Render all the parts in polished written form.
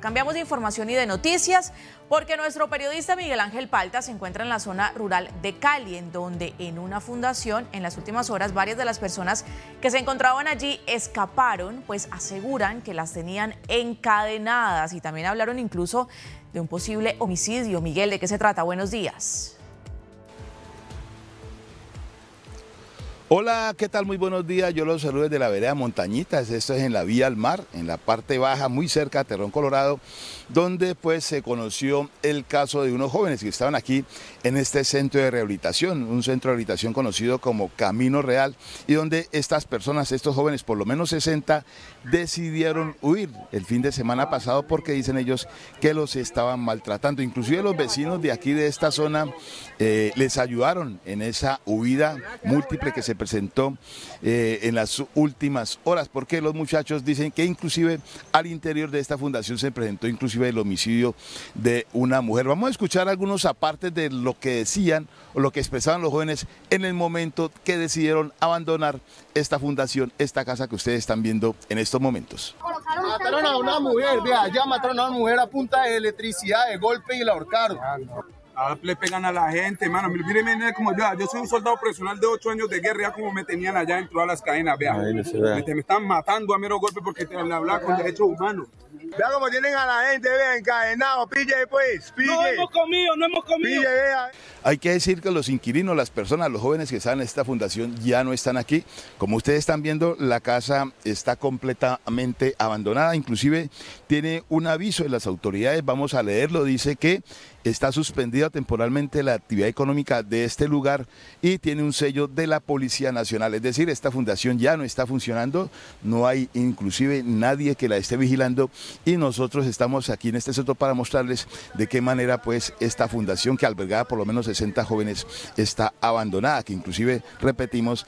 Cambiamos de información y de noticias porque nuestro periodista Miguel Ángel Palta se encuentra en la zona rural de Cali, en donde en una fundación en las últimas horas varias de las personas que se encontraban allí escaparon, pues aseguran que las tenían encadenadas y también hablaron incluso de un posible homicidio. Miguel, ¿de qué se trata? Buenos días. Hola, ¿qué tal? Muy buenos días. Yo los saludo desde la vereda Montañitas. Esto es en la vía al mar, en la parte baja, muy cerca de Terrón, Colorado, donde pues se conoció el caso de unos jóvenes que estaban aquí en este centro de rehabilitación, un centro de rehabilitación conocido como Camino Real, y donde estas personas, estos jóvenes, por lo menos 60, decidieron huir el fin de semana pasado porque dicen ellos que los estaban maltratando. Inclusive los vecinos de aquí, de esta zona, les ayudaron en esa huida múltiple que se presentó en las últimas horas, porque los muchachos dicen que inclusive al interior de esta fundación se presentó inclusive el homicidio de una mujer. Vamos a escuchar algunos apartes de lo que decían o lo que expresaban los jóvenes en el momento que decidieron abandonar esta fundación, esta casa que ustedes están viendo en estos momentos. Mataron a una mujer, vea, ya mataron a una mujer a punta de electricidad, de golpe, y la ahorcaron. Ahora le pegan a la gente, hermano. Miren como yo soy un soldado profesional de 8 años de guerra, como me tenían allá dentro de las cadenas, vea. Me están matando a mero golpe porque te hablaba con derechos humanos. Vea como tienen a la gente, vea, encadenado, pille pues, pille. No hemos comido. Pille, vea. Hay que decir que los inquilinos, las personas, los jóvenes que están en esta fundación ya no están aquí. Como ustedes están viendo, la casa está completamente abandonada. Inclusive tiene un aviso de las autoridades, vamos a leerlo, dice que está suspendida temporalmente la actividad económica de este lugar y tiene un sello de la Policía Nacional. Es decir, esta fundación ya no está funcionando, no hay inclusive nadie que la esté vigilando, y nosotros estamos aquí en este centro para mostrarles de qué manera pues esta fundación, que albergaba por lo menos 60 jóvenes, está abandonada, que inclusive, repetimos,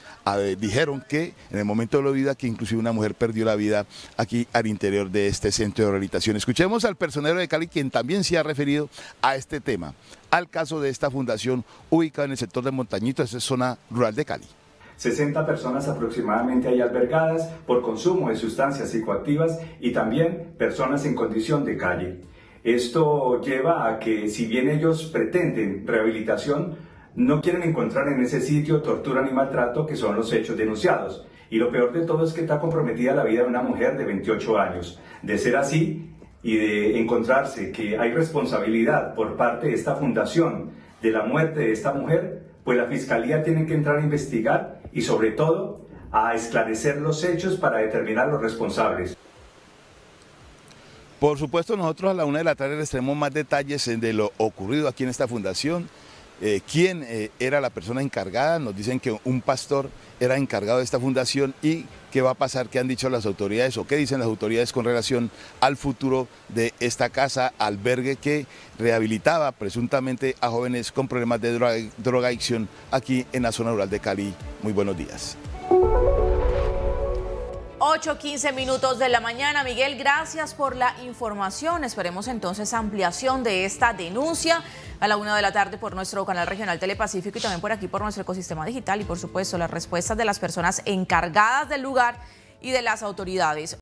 dijeron que en el momento de la vida que inclusive una mujer perdió la vida aquí al interior de este centro de rehabilitación. Escuchemos al personero de Cali, quien también se ha referido a este tema, al caso de esta fundación ubicada en el sector de Montañitas, es zona rural de Cali. 60 personas aproximadamente hay albergadas por consumo de sustancias psicoactivas y también personas en condición de calle. Esto lleva a que, si bien ellos pretenden rehabilitación, no quieren encontrar en ese sitio tortura ni maltrato, que son los hechos denunciados. Y lo peor de todo es que está comprometida la vida de una mujer de 28 años. De ser así, y de encontrarse que hay responsabilidad por parte de esta fundación de la muerte de esta mujer, pues la Fiscalía tiene que entrar a investigar y sobre todo a esclarecer los hechos para determinar los responsables. Por supuesto, nosotros a la 1 de la tarde les tenemos más detalles de lo ocurrido aquí en esta fundación. Quién era la persona encargada, nos dicen que un pastor era encargado de esta fundación, y qué va a pasar, qué han dicho las autoridades o qué dicen las autoridades con relación al futuro de esta casa, albergue que rehabilitaba presuntamente a jóvenes con problemas de drogadicción aquí en la zona rural de Cali. Muy buenos días. 8:15 de la mañana. Miguel, gracias por la información. Esperemos entonces ampliación de esta denuncia a la 1 de la tarde por nuestro canal regional Telepacífico y también por aquí por nuestro ecosistema digital, y por supuesto las respuestas de las personas encargadas del lugar y de las autoridades.